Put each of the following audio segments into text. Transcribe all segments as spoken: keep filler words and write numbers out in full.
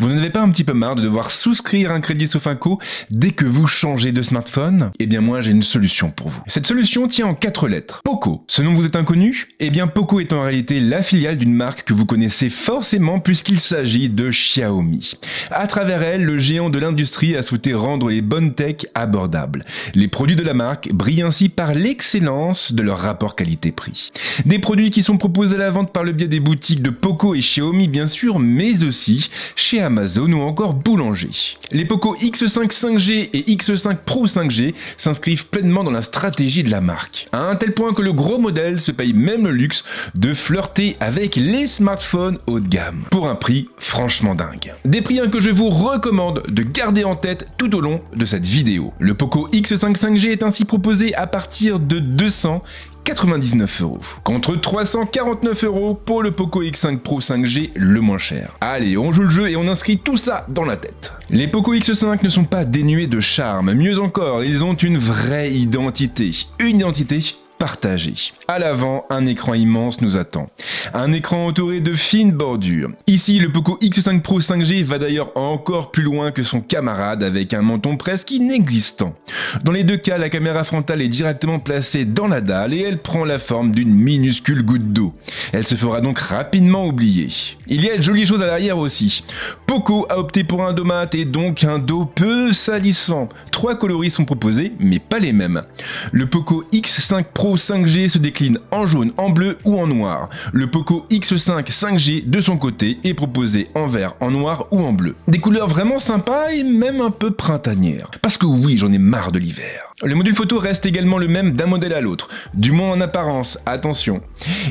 Vous n'en avez pas un petit peu marre de devoir souscrire un crédit Sofinco dès que vous changez de smartphone? Eh bien moi j'ai une solution pour vous. Cette solution tient en quatre lettres. POCO. Ce nom vous est inconnu? Eh bien POCO est en réalité la filiale d'une marque que vous connaissez forcément puisqu'il s'agit de Xiaomi. À travers elle, le géant de l'industrie a souhaité rendre les bonnes tech abordables. Les produits de la marque brillent ainsi par l'excellence de leur rapport qualité-prix. Des produits qui sont proposés à la vente par le biais des boutiques de POCO et Xiaomi bien sûr, mais aussi chez Amazon ou encore Boulanger. Les POCO X cinq cinq G et X cinq Pro cinq G s'inscrivent pleinement dans la stratégie de la marque, à un tel point que le gros modèle se paye même le luxe de flirter avec les smartphones haut de gamme, pour un prix franchement dingue. Des prix que je vous recommande de garder en tête tout au long de cette vidéo. Le POCO X cinq cinq G est ainsi proposé à partir de deux cent quatre-vingt-dix-neuf euros, contre trois cent quarante-neuf euros pour le POCO X cinq Pro cinq G le moins cher. Allez, on joue le jeu et on inscrit tout ça dans la tête. Les POCO X cinq ne sont pas dénués de charme, mieux encore, ils ont une vraie identité, une identité partagé. À l'avant, un écran immense nous attend. Un écran entouré de fines bordures. Ici, le POCO X cinq Pro cinq G va d'ailleurs encore plus loin que son camarade avec un menton presque inexistant. Dans les deux cas, la caméra frontale est directement placée dans la dalle et elle prend la forme d'une minuscule goutte d'eau. Elle se fera donc rapidement oublier. Il y a de jolies choses à l'arrière aussi. POCO a opté pour un domate et donc un dos peu salissant. Trois coloris sont proposés, mais pas les mêmes. Le POCO X cinq Pro cinq G se décline en jaune, en bleu ou en noir. Le POCO X cinq cinq G de son côté est proposé en vert, en noir ou en bleu. Des couleurs vraiment sympas et même un peu printanières. Parce que oui, j'en ai marre de l'hiver. Le module photo reste également le même d'un modèle à l'autre, du moins en apparence, attention.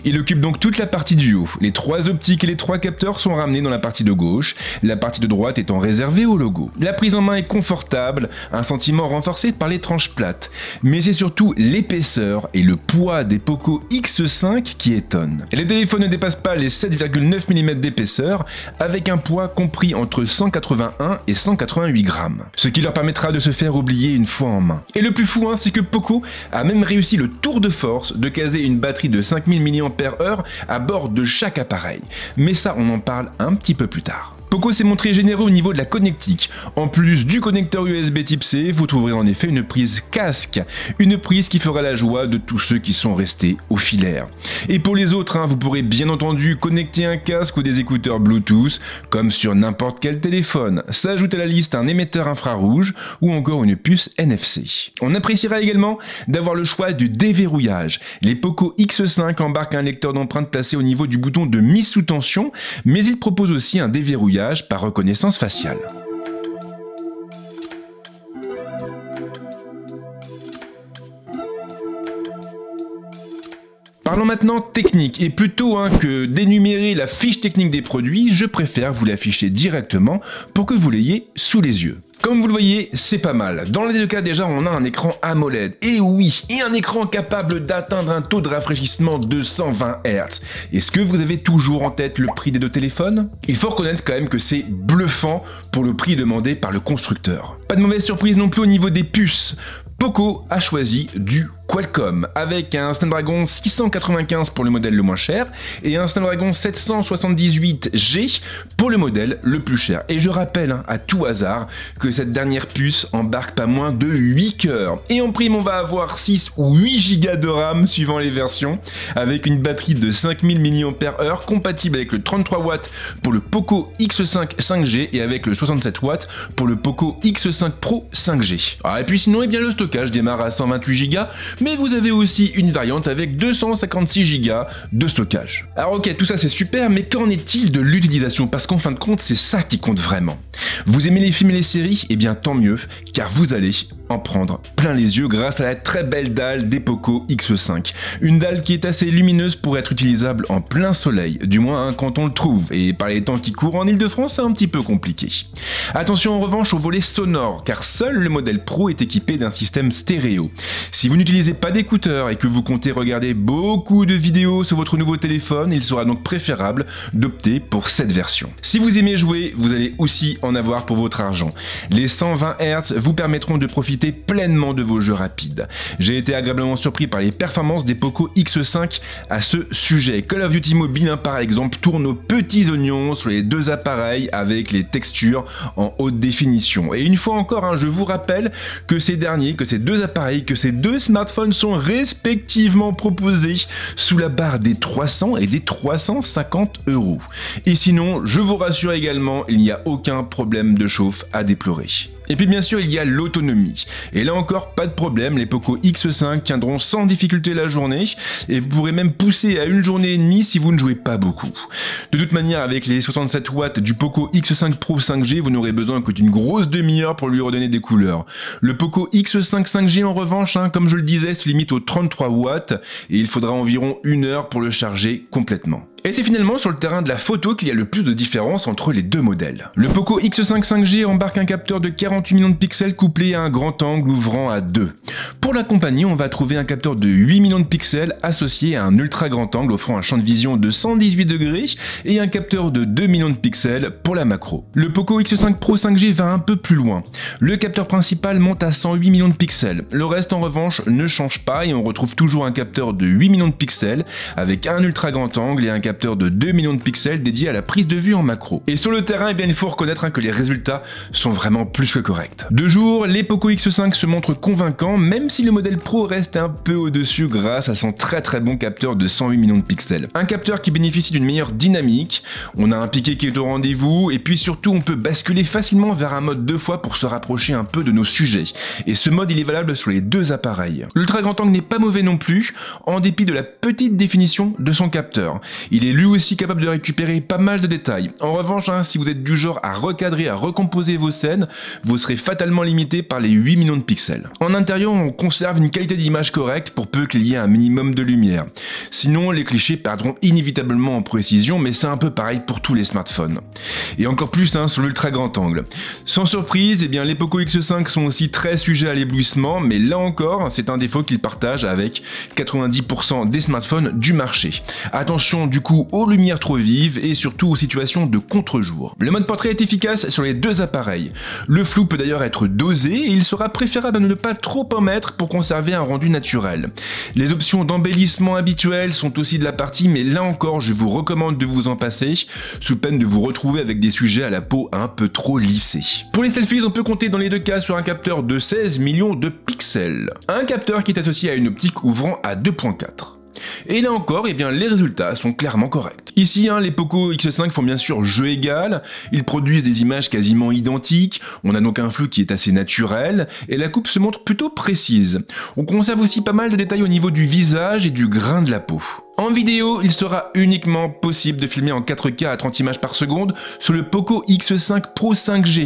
Il occupe donc toute la partie du haut. Les trois optiques et les trois capteurs sont ramenés dans la partie de gauche, la partie de droite étant réservée au logo. La prise en main est confortable, un sentiment renforcé par les tranches plates, mais c'est surtout l'épaisseur et le poids des POCO X cinq qui étonnent. Les téléphones ne dépassent pas les sept virgule neuf millimètres d'épaisseur, avec un poids compris entre cent quatre-vingt-un et cent quatre-vingt-huit grammes, ce qui leur permettra de se faire oublier une fois en main. Et le plus fou, hein, c'est que POCO a même réussi le tour de force de caser une batterie de cinq mille milliampères heure à bord de chaque appareil. Mais ça, on en parle un petit peu plus tard. POCO s'est montré généreux au niveau de la connectique. En plus du connecteur U S B type C, vous trouverez en effet une prise casque, une prise qui fera la joie de tous ceux qui sont restés au filaire. Et pour les autres, hein, vous pourrez bien entendu connecter un casque ou des écouteurs Bluetooth, comme sur n'importe quel téléphone. S'ajoute à la liste un émetteur infrarouge ou encore une puce N F C. On appréciera également d'avoir le choix du déverrouillage. Les POCO X cinq embarquent un lecteur d'empreintes placé au niveau du bouton de mise sous tension, mais ils proposent aussi un déverrouillage par reconnaissance faciale. Parlons maintenant technique, et plutôt hein, que d'énumérer la fiche technique des produits, je préfère vous l'afficher directement pour que vous l'ayez sous les yeux. Comme vous le voyez, c'est pas mal. Dans les deux cas, déjà, on a un écran AMOLED. Et oui, et un écran capable d'atteindre un taux de rafraîchissement de cent vingt hertz. Est-ce que vous avez toujours en tête le prix des deux téléphones? Il faut reconnaître quand même que c'est bluffant pour le prix demandé par le constructeur. Pas de mauvaise surprise non plus au niveau des puces. POCO a choisi du Qualcomm, avec un Snapdragon six cent quatre-vingt-quinze pour le modèle le moins cher et un Snapdragon sept cent soixante-dix-huit G pour le modèle le plus cher. Et je rappelle hein, à tout hasard que cette dernière puce embarque pas moins de huit cœurs. Et en prime, on va avoir six ou huit gigas de RAM suivant les versions, avec une batterie de cinq mille milliampères heure compatible avec le trente-trois watts pour le POCO X cinq cinq G et avec le soixante-sept watts pour le POCO X cinq Pro cinq G. Ah, et puis sinon, eh bien, le stockage démarre à cent vingt-huit gigas. Mais vous avez aussi une variante avec deux cent cinquante-six gigas de stockage. Alors ok, tout ça c'est super, mais qu'en est-il de l'utilisation? Parce qu'en fin de compte, c'est ça qui compte vraiment. Vous aimez les films et les séries? Eh bien tant mieux, car vous allez en prendre plein les yeux grâce à la très belle dalle des POCO X cinq. Une dalle qui est assez lumineuse pour être utilisable en plein soleil, du moins hein, quand on le trouve, et par les temps qui courent en Ile-de-France, c'est un petit peu compliqué. Attention en revanche au volet sonore, car seul le modèle Pro est équipé d'un système stéréo. Si vous n'utilisez n'utilisez pas d'écouteurs et que vous comptez regarder beaucoup de vidéos sur votre nouveau téléphone, il sera donc préférable d'opter pour cette version. Si vous aimez jouer, vous allez aussi en avoir pour votre argent. Les cent vingt hertz vous permettront de profiter pleinement de vos jeux rapides. J'ai été agréablement surpris par les performances des POCO X cinq à ce sujet. Call of Duty Mobile, par exemple, tourne aux petits oignons sur les deux appareils avec les textures en haute définition. Et une fois encore, hein, je vous rappelle que ces derniers, que ces deux appareils, que ces deux smartphones sont respectivement proposés sous la barre des trois cents et des trois cent cinquante euros. Et sinon, je vous rassure également, il n'y a aucun problème de chauffe à déplorer. Et puis bien sûr, il y a l'autonomie. Et là encore, pas de problème, les POCO X cinq tiendront sans difficulté la journée et vous pourrez même pousser à une journée et demie si vous ne jouez pas beaucoup. De toute manière, avec les soixante-sept watts du POCO X cinq Pro cinq G, vous n'aurez besoin que d'une grosse demi-heure pour lui redonner des couleurs. Le POCO X cinq cinq G en revanche, hein, comme je le disais, se limite aux trente-trois watts et il faudra environ une heure pour le charger complètement. Et c'est finalement sur le terrain de la photo qu'il y a le plus de différence entre les deux modèles. Le POCO X cinq cinq G embarque un capteur de quarante-huit millions de pixels couplé à un grand angle ouvrant à deux. Pour la compagnie, on va trouver un capteur de huit millions de pixels associé à un ultra grand angle offrant un champ de vision de cent dix-huit degrés et un capteur de deux millions de pixels pour la macro. Le POCO X cinq Pro cinq G va un peu plus loin. Le capteur principal monte à cent huit millions de pixels. Le reste en revanche ne change pas et on retrouve toujours un capteur de huit millions de pixels avec un ultra grand angle et un capteur capteur de deux millions de pixels dédié à la prise de vue en macro. Et sur le terrain, eh bien, il faut reconnaître hein, que les résultats sont vraiment plus que corrects. De jour, les POCO X cinq se montrent convaincants, même si le modèle Pro reste un peu au-dessus grâce à son très très bon capteur de cent huit millions de pixels. Un capteur qui bénéficie d'une meilleure dynamique, on a un piqué qui est au rendez-vous, et puis surtout on peut basculer facilement vers un mode deux fois pour se rapprocher un peu de nos sujets. Et ce mode, il est valable sur les deux appareils. L'ultra grand angle n'est pas mauvais non plus, en dépit de la petite définition de son capteur. Il Il est lui aussi capable de récupérer pas mal de détails. En revanche, hein, si vous êtes du genre à recadrer, à recomposer vos scènes, vous serez fatalement limité par les huit millions de pixels. En intérieur, on conserve une qualité d'image correcte pour peu qu'il y ait un minimum de lumière. Sinon, les clichés perdront inévitablement en précision, mais c'est un peu pareil pour tous les smartphones. Et encore plus hein, sur l'ultra grand angle. Sans surprise, eh bien, les POCO X cinq sont aussi très sujets à l'éblouissement, mais là encore, c'est un défaut qu'ils partagent avec quatre-vingt-dix pour cent des smartphones du marché. Attention du coup aux lumières trop vives et surtout aux situations de contre-jour. Le mode portrait est efficace sur les deux appareils. Le flou peut d'ailleurs être dosé et il sera préférable à ne pas trop en mettre pour conserver un rendu naturel. Les options d'embellissement habituelles sont aussi de la partie, mais là encore je vous recommande de vous en passer sous peine de vous retrouver avec des sujets à la peau un peu trop lissée. Pour les selfies, on peut compter dans les deux cas sur un capteur de seize millions de pixels. Un capteur qui est associé à une optique ouvrant à deux virgule quatre. Et là encore, eh bien, les résultats sont clairement corrects. Ici, hein, les POCO X cinq font bien sûr jeu égal, ils produisent des images quasiment identiques, on a donc un flou qui est assez naturel, et la coupe se montre plutôt précise. On conserve aussi pas mal de détails au niveau du visage et du grain de la peau. En vidéo, il sera uniquement possible de filmer en quatre K à trente images par seconde sur le POCO X cinq Pro cinq G.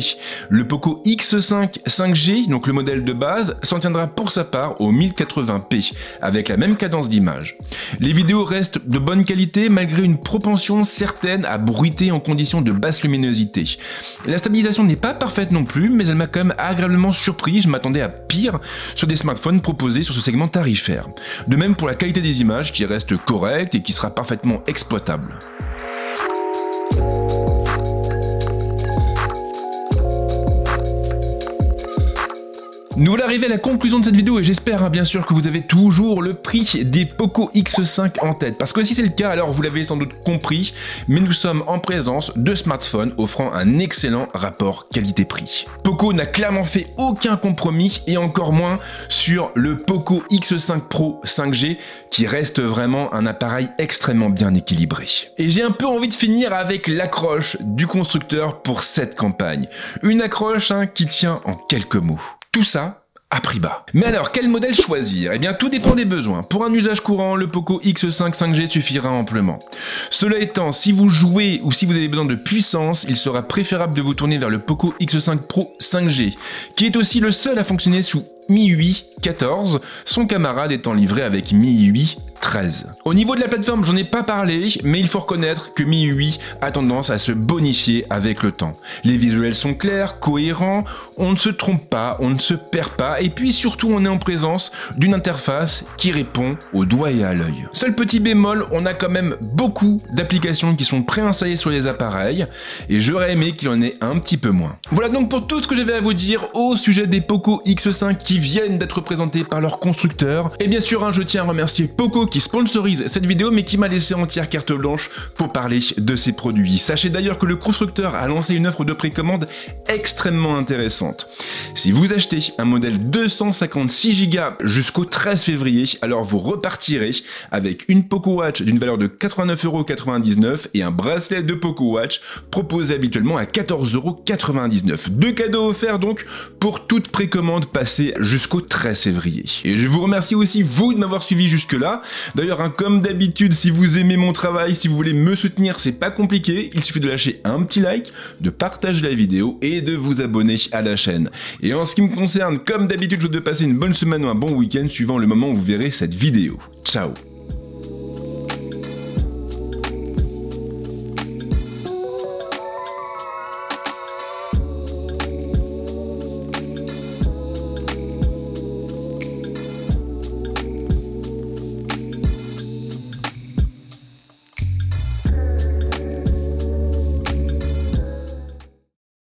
Le POCO X cinq cinq G, donc le modèle de base, s'en tiendra pour sa part au mille quatre-vingts p, avec la même cadence d'image. Les vidéos restent de bonne qualité malgré une propension certaine à bruiter en conditions de basse luminosité. La stabilisation n'est pas parfaite non plus, mais elle m'a quand même agréablement surpris, je m'attendais à pire sur des smartphones proposés sur ce segment tarifaire. De même pour la qualité des images qui reste correcte et qui sera parfaitement exploitable. Nous voilà arrivés à la conclusion de cette vidéo et j'espère hein, bien sûr que vous avez toujours le prix des POCO X cinq en tête. Parce que si c'est le cas, alors vous l'avez sans doute compris, mais nous sommes en présence de smartphones offrant un excellent rapport qualité-prix. POCO n'a clairement fait aucun compromis et encore moins sur le POCO X cinq Pro cinq G qui reste vraiment un appareil extrêmement bien équilibré. Et j'ai un peu envie de finir avec l'accroche du constructeur pour cette campagne. Une accroche hein, qui tient en quelques mots. Tout ça à prix bas. Mais alors, quel modèle choisir? Eh bien, tout dépend des besoins. Pour un usage courant, le POCO X cinq cinq G suffira amplement. Cela étant, si vous jouez ou si vous avez besoin de puissance, il sera préférable de vous tourner vers le POCO X cinq Pro cinq G, qui est aussi le seul à fonctionner sous MiUI quatorze, son camarade étant livré avec MiUI treize. Au niveau de la plateforme, j'en ai pas parlé, mais il faut reconnaître que MiUI a tendance à se bonifier avec le temps. Les visuels sont clairs, cohérents, on ne se trompe pas, on ne se perd pas, et puis surtout on est en présence d'une interface qui répond au doigt et à l'œil. Seul petit bémol, on a quand même beaucoup d'applications qui sont préinstallées sur les appareils, et j'aurais aimé qu'il en ait un petit peu moins. Voilà donc pour tout ce que j'avais à vous dire au sujet des POCO X cinq qui viennent d'être présentés par leur constructeur, et bien sûr hein, je tiens à remercier POCO qui sponsorise cette vidéo mais qui m'a laissé entière carte blanche pour parler de ses produits. Sachez d'ailleurs que le constructeur a lancé une offre de précommande extrêmement intéressante. Si vous achetez un modèle deux cent cinquante-six gigo jusqu'au treize février, alors vous repartirez avec une POCO Watch d'une valeur de quatre-vingt-neuf euros quatre-vingt-dix-neuf et un bracelet de POCO Watch proposé habituellement à quatorze euros quatre-vingt-dix-neuf. Deux cadeaux offerts donc pour toute précommande passée jusqu'au treize février. Et je vous remercie aussi vous de m'avoir suivi jusque là. D'ailleurs hein, comme d'habitude, si vous aimez mon travail, si vous voulez me soutenir, c'est pas compliqué, il suffit de lâcher un petit like, de partager la vidéo et de vous abonner à la chaîne. Et en ce qui me concerne, comme d'habitude, je vous souhaite de passer une bonne semaine ou un bon week-end suivant le moment où vous verrez cette vidéo. Ciao.